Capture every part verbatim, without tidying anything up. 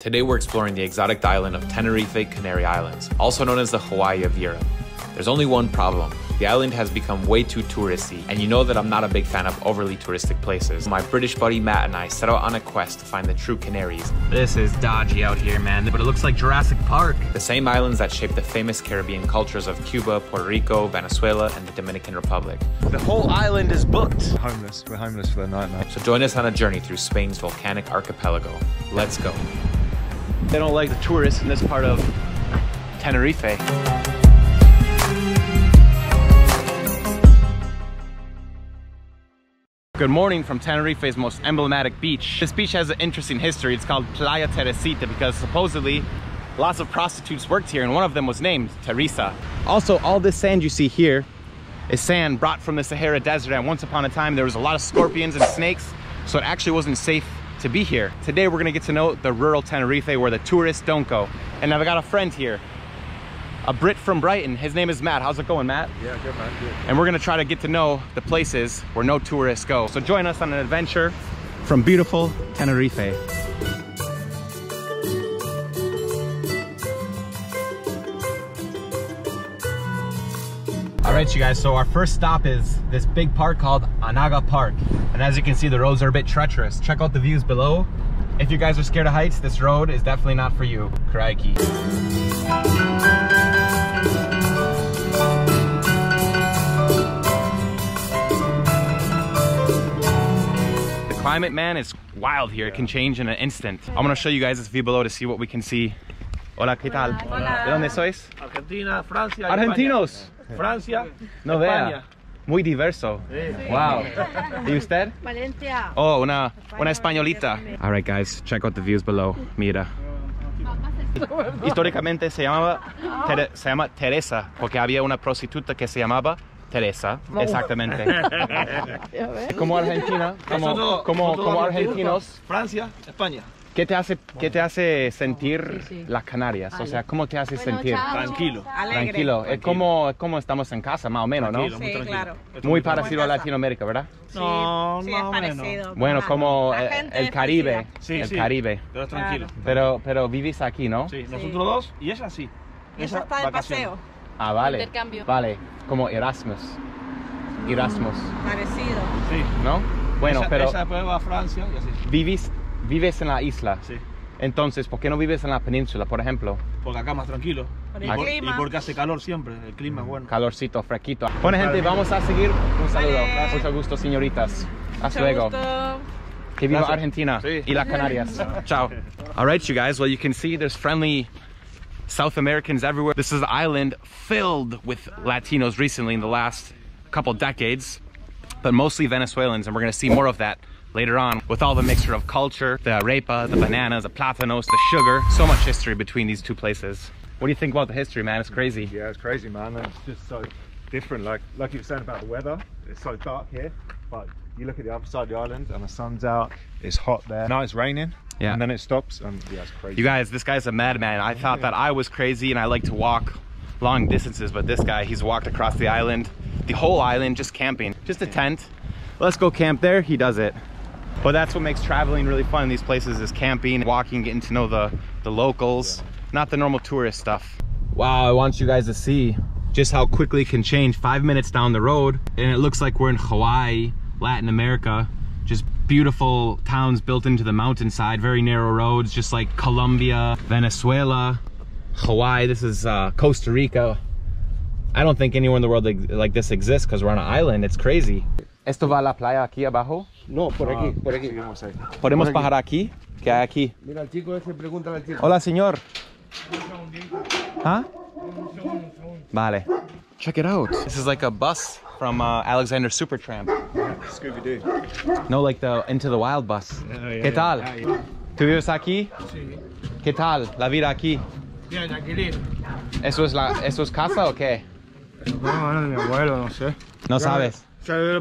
Today we're exploring the exotic island of Tenerife, Canary Islands, also known as the Hawaii of Europe. There's only one problem. The island has become way too touristy, and you know that I'm not a big fan of overly touristic places. My British buddy Matt and I set out on a quest to find the true Canaries. This is dodgy out here, man, but it looks like Jurassic Park. The same islands that shape the famous Caribbean cultures of Cuba, Puerto Rico, Venezuela, and the Dominican Republic. The whole island is booked. We're homeless. We're homeless for the night, man. So join us on a journey through Spain's volcanic archipelago. Let's go. They don't like the tourists in this part of Tenerife. Good morning from Tenerife's most emblematic beach. This beach has an interesting history. It's called Playa Teresita because supposedly lots of prostitutes worked here and one of them was named Teresa. Also, all this sand you see here is sand brought from the Sahara Desert, and once upon a time there was a lot of scorpions and snakes, so it actually wasn't safe to be here. Today we're gonna get to know the rural Tenerife where the tourists don't go. And I've got a friend here, a Brit from Brighton. His name is Matt. How's it going, Matt? Yeah, good, man. Good. And we're gonna try to get to know the places where no tourists go. So join us on an adventure from beautiful Tenerife. All right, you guys, so our first stop is this big park called Anaga Park. And as you can see, the roads are a bit treacherous. Check out the views below. If you guys are scared of heights, this road is definitely not for you. Crikey. Climate, man, is wild here. It can change in an instant. I'm gonna show you guys this view below to see what we can see. Hola, ¿qué tal? Hola. ¿De dónde sois? Argentina, Francia. Argentinos. Francia. No vea. Muy diverso. Sí. Wow. ¿Y usted? Valencia. Oh, una, una españolita. All right, guys, check out the views below. Mira. Históricamente se llamaba Ter se llama Teresa porque había una prostituta que se llamaba Teresa, no. Exactamente. Como Argentina, como, todo, como, todo como argentinos. Francia, España. ¿Qué te hace, qué te hace sentir sí, sí. las Canarias? Vale. O sea, ¿cómo te hace bueno, sentir? Tranquilo. Alegre. Tranquilo. Es como, como estamos en casa, más o menos, tranquilo, ¿no? Sí, claro. Muy parecido a Latinoamérica, ¿verdad? Sí, no, sí, más es parecido. Bueno, claro. Como el, el Caribe. Sí, el sí, Caribe. Pero tranquilo. Pero, pero vivís aquí, ¿no? Sí, nosotros sí. dos y ella sí. Y ella está de paseo. Ah, vale. Intercambio. Vale. Como Erasmus. Erasmus. Parecido. Sí. ¿No? Bueno, esa, pero... Esa prueba a Francia y así. Vives, vives en la isla. Sí. Entonces, ¿por qué no vives en la península, por ejemplo? Porque acá más tranquilo. Por el y, por, y porque hace calor siempre. El clima es bueno. Calorcito, fresquito. Bueno, gente, vamos a seguir. Un saludo. Vale. Mucho gusto, señoritas. Hasta luego. Gusto. Que viva Argentina sí. y las Canarias. Chao. All right, you guys. Well, you can see there's friendly... South Americans everywhere. This is an island filled with Latinos recently in the last couple decades, but mostly Venezuelans, and we're gonna see more of that later on with all the mixture of culture, the arepa, the bananas, the platanos, the sugar. So much history between these two places. What do you think about the history, man? It's crazy. Yeah, it's crazy, man. It's just so different. Like, like you were saying about the weather, it's so dark here, but you look at the other side of the island and the sun's out, it's hot there. Now it's raining. Yeah. And then it stops and yeah, it's crazy. You guys, this guy's a madman. I thought that I was crazy and I like to walk long distances, but this guy, he's walked across the island, the whole island, just camping. Just a tent. Let's go camp there. He does it. But that's what makes traveling really fun in these places is camping, walking, getting to know the, the locals, yeah. Not the normal tourist stuff. Wow, I want you guys to see just how quickly it can change. Five minutes down the road and it looks like we're in Hawaii, Latin America. Just beautiful towns built into the mountainside, very narrow roads, just like Colombia, Venezuela, Hawaii. This is uh, Costa Rica. I don't think anywhere in the world like, like this exists because we're on an island. It's crazy. ¿Esto va a la playa aquí abajo? No, por aquí, por aquí. ¿Podemos bajar aquí? ¿Qué hay aquí? Mira, el chico ese pregunta al chico. Hola, señor. Huh? Vale. Check it out. This is like a bus from uh, Alexander Supertramp. Yeah, Scooby-Doo. No, like the Into the Wild bus. Oh, yeah, ¿Qué tal? Yeah, yeah. ¿Tú vives aquí? Sí. ¿Qué tal la vida aquí? Bien, tranquilo. ¿Eso es, la, ¿Eso es casa o qué? No, no, mi abuelo, no sé. No sabes. Pero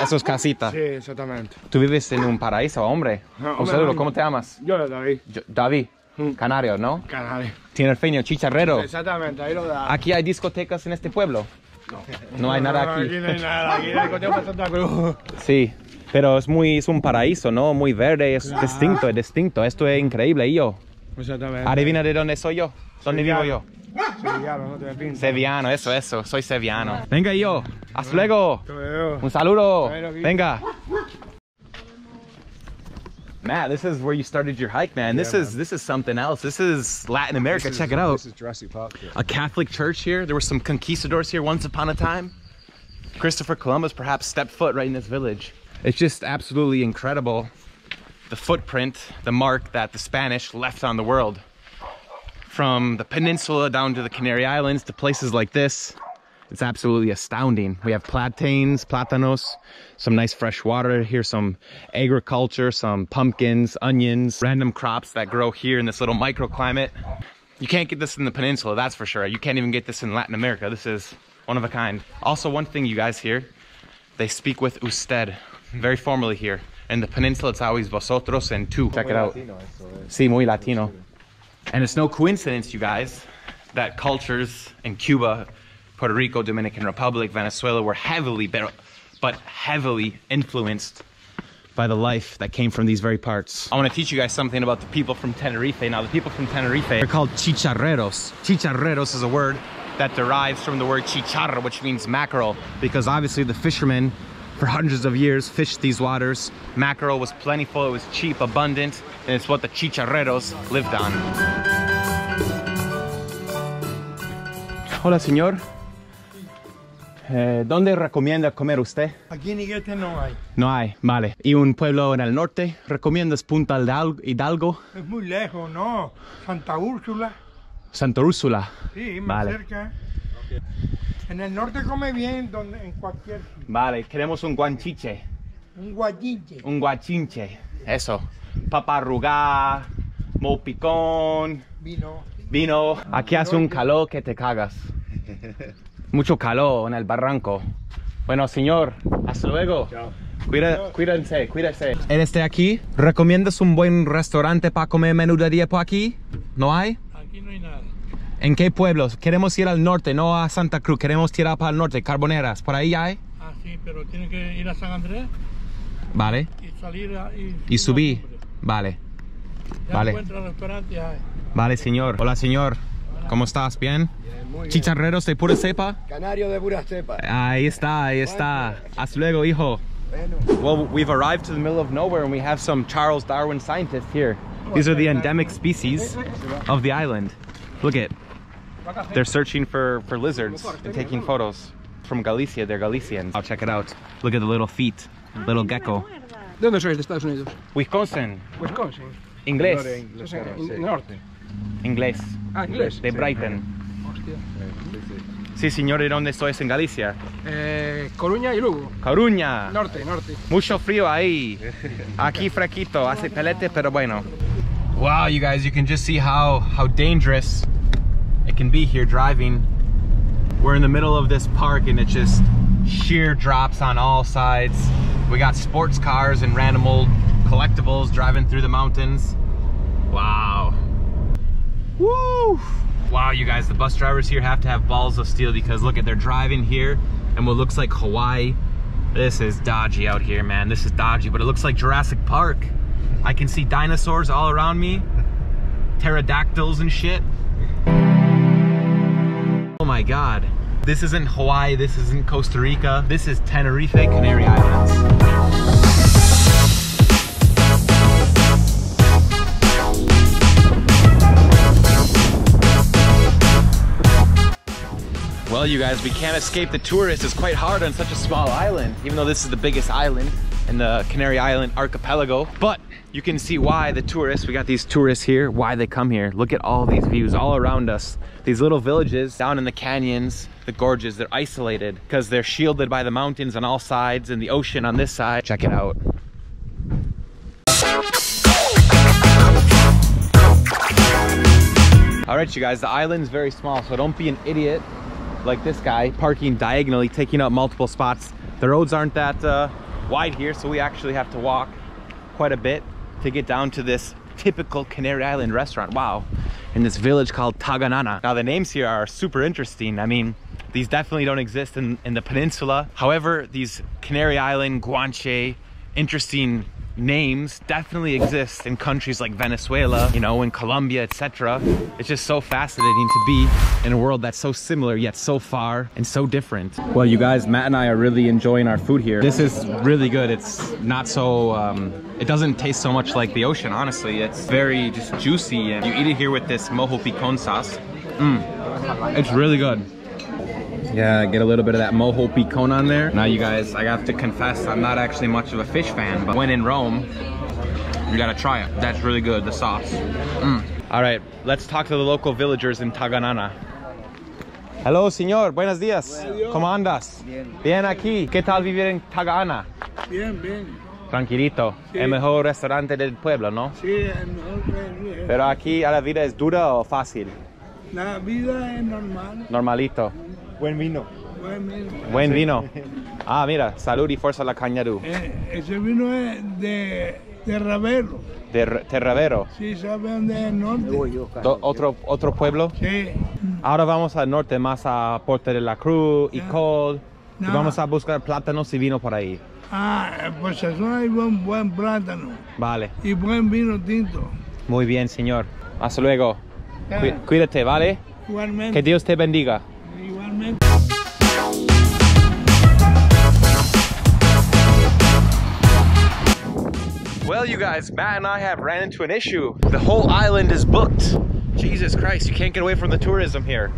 eso es casita. Sí, exactamente. ¿Tú vives en un paraíso, hombre? No, hombre. ¿Cómo te llamas? Yo, David. Yo, David. Canario, ¿no? Canario. Tinerfeño, chicharrero. Exactamente, ahí lo da. ¿Aquí hay discotecas en este pueblo? No. No hay nada aquí. Aquí no hay nada, aquí hay discotecas en Santa Cruz. Sí. Pero es muy, es un paraíso, ¿no? Muy verde, es claro. distinto, es distinto. Esto es increíble. ¿Y yo? Exactamente. Adivina de dónde soy yo. ¿Dónde vivo yo? Sevillano, no te pinto. Sevillano, eso, eso. Soy sevillano. Venga, yo. Hasta luego. Un saludo. Venga. Matt, this is where you started your hike, man. Yeah, this is man. This is something else. This is Latin America. Is, Check it out. This is Jurassic Park. Here. A Catholic church here. There were some conquistadors here once upon a time. Christopher Columbus perhaps stepped foot right in this village. It's just absolutely incredible. The footprint, the mark that the Spanish left on the world. From the peninsula down to the Canary Islands to places like this. It's absolutely astounding. We have plantains, platanos, some nice fresh water here, some agriculture, some pumpkins, onions, random crops that grow here in this little microclimate. You can't get this in the peninsula, that's for sure. You can't even get this in Latin America. This is one of a kind. Also, one thing you guys hear, they speak with usted, very formally here. In the peninsula, it's always vosotros and tú. Check it out. Sí, muy Latino. And it's no coincidence, you guys, that cultures in Cuba, Puerto Rico, Dominican Republic, Venezuela were heavily, but heavily influenced by the life that came from these very parts. I want to teach you guys something about the people from Tenerife. Now, the people from Tenerife are called chicharreros. Chicharreros is a word that derives from the word chicharra, which means mackerel, because obviously the fishermen for hundreds of years fished these waters. Mackerel was plentiful, it was cheap, abundant, and it's what the chicharreros lived on. Hola, señor. Eh, ¿Dónde recomienda comer usted? Aquí en Higuete no hay. No hay, vale. ¿Y un pueblo en el norte? ¿Recomiendas Punta Hidalgo? Es muy lejos, ¿no? Santa Úrsula. Santa Úrsula. Sí, más vale. Cerca. Okay. En el norte come bien, donde, en cualquier... Vale, queremos un guanchiche. Un guachinche. Un guachinche, eso. Paparruga, mopicón. Vino. Vino. Aquí hace un calor que te cagas. Mucho calor en el barranco. Bueno, señor, hasta luego. Chao. Cuida, cuídense, cuídense. ¿Eres de aquí? ¿Recomiendas un buen restaurante para comer menudería por aquí? ¿No hay? Aquí no hay nada. ¿En qué pueblos? Queremos ir al norte, no a Santa Cruz. Queremos tirar para el norte, Carboneras. ¿Por ahí hay? Ah, sí, pero tienen que ir a San Andrés. Vale. Y salir a, y, y subir. Vale. Ya vale. Encuentra restaurantes ahí. Vale, señor. Hola, señor. ¿Cómo estás? ¿Bien? Bien, chicharreros de pura cepa? Canario de pura cepa. Ahí está, ahí está. Hasta luego, hijo. Well, we've arrived to the middle of nowhere and we have some Charles Darwin scientists here. These are the endemic species of the island. Look it. They're searching for, for lizards and taking photos. From Galicia, they're Galicians. I'll check it out. Look at the little feet, little gecko. ¿Dónde sois de Estados Unidos? Wisconsin. Wisconsin. Inglés. Norte. Inglés. Ah, inglés. De Brighton. Hostia. Sí, señor, ¿y dónde sois en Galicia? Eh, Coruña y Lugo. Coruña. Norte, norte. Mucho frío ahí. Aquí fresquito, hace pelete, pero bueno. Wow, you guys, you can just see how, how dangerous it can be here driving. We're in the middle of this park and it's just sheer drops on all sides. We got sports cars and random old collectibles driving through the mountains. Wow. Woo! Wow, you guys, the bus drivers here have to have balls of steel because look at, they're driving here in what looks like Hawaii. This is dodgy out here, man. This is dodgy, but it looks like Jurassic Park. I can see dinosaurs all around me, pterodactyls and shit. Oh my God. This isn't Hawaii, this isn't Costa Rica. This is Tenerife, Canary Islands. Well, you guys, we can't escape the tourists. It's quite hard on such a small island, even though this is the biggest island in the Canary Island archipelago. But you can see why the tourists, we got these tourists here, why they come here. Look at all these views all around us. These little villages down in the canyons, the gorges, they're isolated because they're shielded by the mountains on all sides and the ocean on this side. Check it out. All right, you guys, the island's very small, so don't be an idiot like this guy parking diagonally, taking up multiple spots. The roads aren't that uh, wide here, so we actually have to walk quite a bit to get down to this typical Canary Island restaurant. Wow. In this village called Taganana. Now the names here are super interesting. I mean, these definitely don't exist in, in the peninsula. However, these Canary Island, guanche, interesting names definitely exist in countries like Venezuela, you know, in Colombia, et cetera. It's just so fascinating to be in a world that's so similar yet so far and so different. Well, you guys, Matt and I are really enjoying our food here. This is really good. It's not so, um, it doesn't taste so much like the ocean, honestly. It's very just juicy, and you eat it here with this mojo picon sauce. Mm, it's really good. Yeah, get a little bit of that mojo picon on there. Now you guys, I have to confess, I'm not actually much of a fish fan, but when in Rome, you gotta try it. That's really good, the sauce. Mm. All right, let's talk to the local villagers in Taganana. Hello, señor. Buenos días. ¿Cómo andas? Bien. Bien aquí. ¿Qué tal vivir en Taganana? Bien, bien. Tranquilito. Sí. El mejor restaurante del pueblo, ¿no? Sí, el mejor. Pero aquí, ¿a la vida es dura o fácil? La vida es normal. Normalito. Buen vino. Buen vino. Buen vino. Ah, mira, salud y fuerza la cañadú. Eh, ese vino es de, de Ravelo. De, de Ravelo. Sí, sabe dónde es norte. Do, otro, otro pueblo. Sí. Ahora vamos al norte, más a Puerto de la Cruz y Col. Y vamos a buscar plátanos y vino por ahí. Ah, pues eso hay buen, buen plátano. Vale. Y buen vino tinto. Muy bien, señor. Hasta luego. Cu cuídate, ¿vale? Igualmente. Que Dios te bendiga. Well, you guys, Matt and I have ran into an issue. The whole island is booked. Jesus Christ, you can't get away from the tourism here.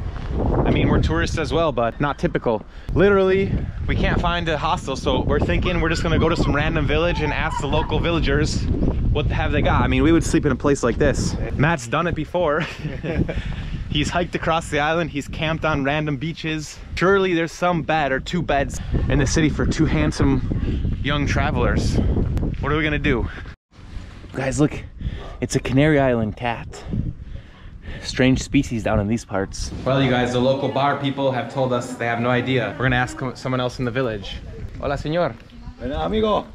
I mean, we're tourists as well, but not typical. Literally, we can't find a hostel, so we're thinking we're just gonna go to some random village and ask the local villagers what the have they got. I mean, we would sleep in a place like this. Matt's done it before. He's hiked across the island, he's camped on random beaches. Surely there's some bed or two beds in the city for two handsome young travelers. What are we gonna do? Guys, look, it's a Canary Island cat. Strange species down in these parts. Well, you guys, the local bar people have told us they have no idea. We're gonna ask someone else in the village. Hola, señor. Hola, amigo.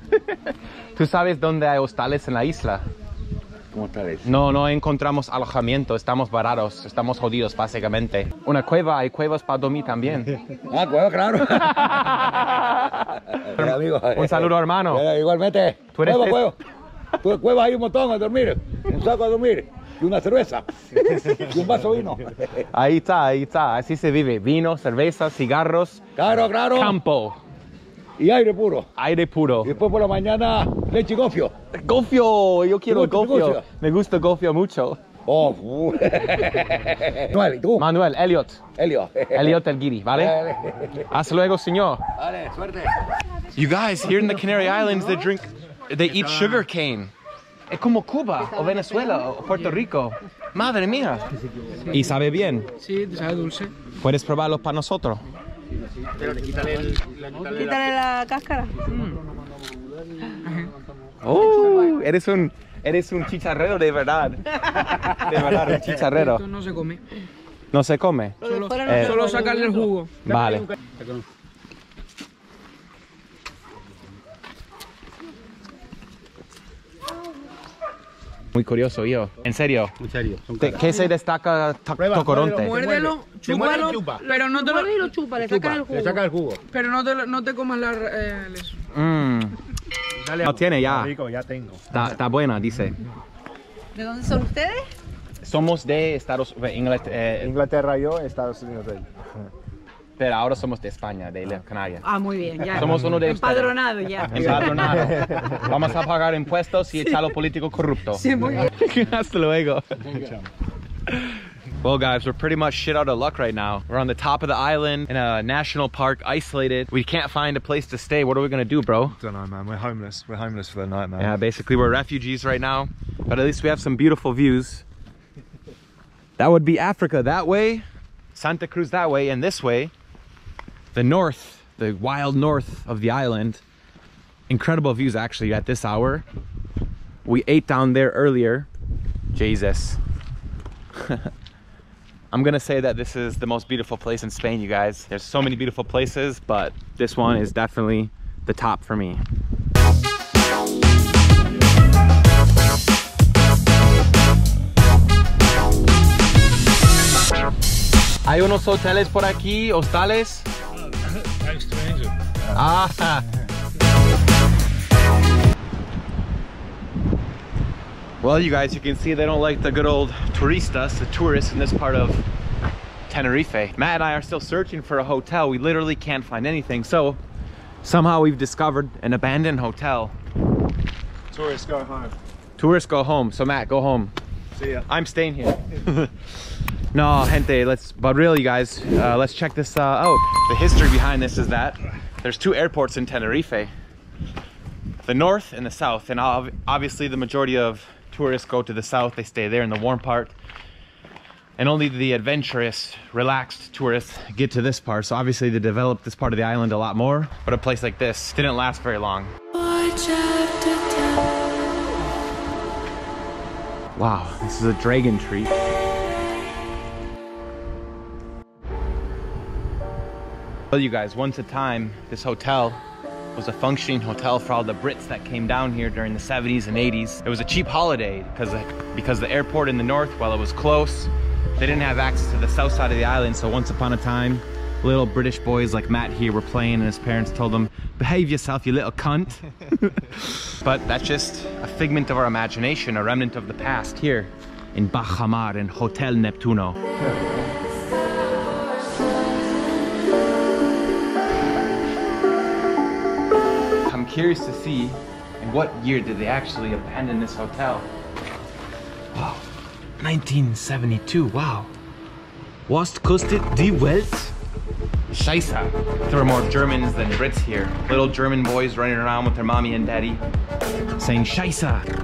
¿Tú sabes dónde hay hostales en la isla? No, no encontramos alojamiento, estamos varados, estamos jodidos básicamente. Una cueva, hay cuevas para dormir también. Ah, cueva, claro. Amigo, un saludo, hermano. Eh, igualmente. ¿Tú eres cueva, cueva. Tú, cueva hay un montón a dormir, un saco a dormir, y una cerveza, y un vaso de vino. Ahí está, ahí está, así se vive. Vino, cerveza, cigarros, claro, claro. Campo. Y aire puro. Aire puro. Y después por la mañana, leche y gofio. Gofio, yo quiero gofio. Me gusta gofio mucho. Oh, Manuel, ¿tú? Manuel, Elliot. Elliot. Elliot El Guiri, ¿vale? Hasta luego, señor. Vale, suerte. You guys, here in the Canary Islands, they drink, they eat sugar cane. Es como Cuba, o Venezuela, o Puerto Rico. Madre mía. ¿Y sabe bien? Sí, sabe dulce. ¿Puedes probarlo para nosotros? Pero le quítale, el, la, quítale, quítale la, la cáscara. Mm. Oh, eres un, eres un chicharrero de verdad. De verdad, un chicharrero. Esto no se come. No se come. Solo, eh, solo sacarle el jugo. Vale. Muy curioso yo. ¿En serio? En serio. ¿Qué se destaca Tocoronte? Muérdelo, chúpalo, pero no te lo... Muérdelo, chupa, le saca el jugo. Le saca el jugo. Pero no te, no te comas la... Eh, les... mm. Dale, no tiene ya. Rico, ya tengo. Está, está buena, dice. ¿De dónde son ustedes? Somos de Estados Unidos. Eh, Inglaterra yo, Estados Unidos él. Pero ahora somos de España, de la Canarias. Ah, muy bien, ya. Somos uno de empadronado ya. Empadronado. Vamos a pagar impuestos y echar a los políticos corruptos. Sí, muy bien. Hasta luego. Well, guys, we're pretty much shit out of luck right now. We're on the top of the island in a national park, isolated. We can't find a place to stay. What are we gonna do, bro? Don't know, man. We're homeless. We're homeless for the night, man. Yeah, basically, we're refugees right now. But at least we have some beautiful views. That would be Africa that way, Santa Cruz that way, and this way. The north, the wild north of the island. Incredible views actually at this hour. We ate down there earlier. Jesus. I'm gonna say that this is the most beautiful place in Spain, you guys. There's so many beautiful places, but this one is definitely the top for me. Hay unos hoteles por aquí, hostales. Ah, Well, you guys, you can see they don't like the good old turistas, the tourists in this part of Tenerife. Matt and I are still searching for a hotel. We literally can't find anything. So somehow we've discovered an abandoned hotel. Tourists go home. Tourists go home. So Matt, go home. See ya. I'm staying here. No, gente, let's, but really, you guys, uh, let's check this uh, out. The history behind this is that there's two airports in Tenerife, the north and the south, and obviously the majority of tourists go to the south. They stay there in the warm part, and only the adventurous, relaxed tourists get to this part. So obviously they developed this part of the island a lot more, but a place like this didn't last very long. Wow, this is a dragon tree. Well, you guys, once a time, this hotel was a functioning hotel for all the Brits that came down here during the seventies and eighties. It was a cheap holiday because the, because the airport in the north, while it was close, they didn't have access to the south side of the island. So once upon a time, little British boys like Matt here were playing and his parents told them, behave yourself, you little cunt. But that's just a figment of our imagination, a remnant of the past here in Bajamar in Hotel Neptuno. Yeah. Curious to see in what year did they actually abandon this hotel. Wow, nineteen seventy-two, wow. Was kostet die Welt? Scheiße. There were more Germans than Brits here. Little German boys running around with their mommy and daddy saying Scheiße.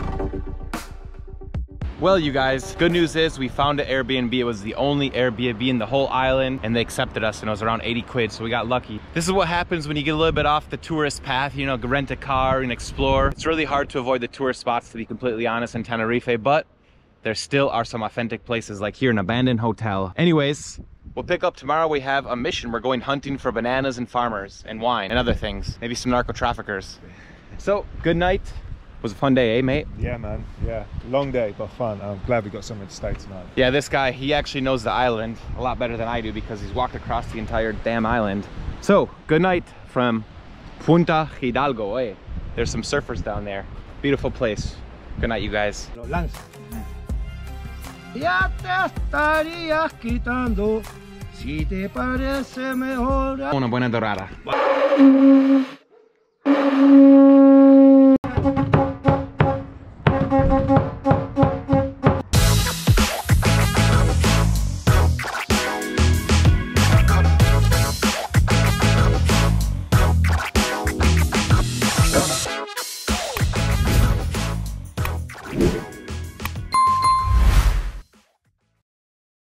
Well, you guys, good news is we found an Airbnb. It was the only Airbnb in the whole island and they accepted us and it was around eighty quid, so we got lucky. This is what happens when you get a little bit off the tourist path, you know, rent a car and explore. It's really hard to avoid the tourist spots, to be completely honest, in Tenerife, but there still are some authentic places like here, an abandoned hotel. Anyways, we'll pick up tomorrow. We have a mission. We're going hunting for bananas and farmers and wine and other things. Maybe some narco traffickers. So, good night. It was a fun day, eh, mate? Yeah, man. Yeah. Long day, but fun. I'm glad we got somewhere to stay tonight. Yeah, this guy, he actually knows the island a lot better than I do because he's walked across the entire damn island. So, good night from Punta Hidalgo, eh? There's some surfers down there. Beautiful place. Good night, you guys. Una buena dorada.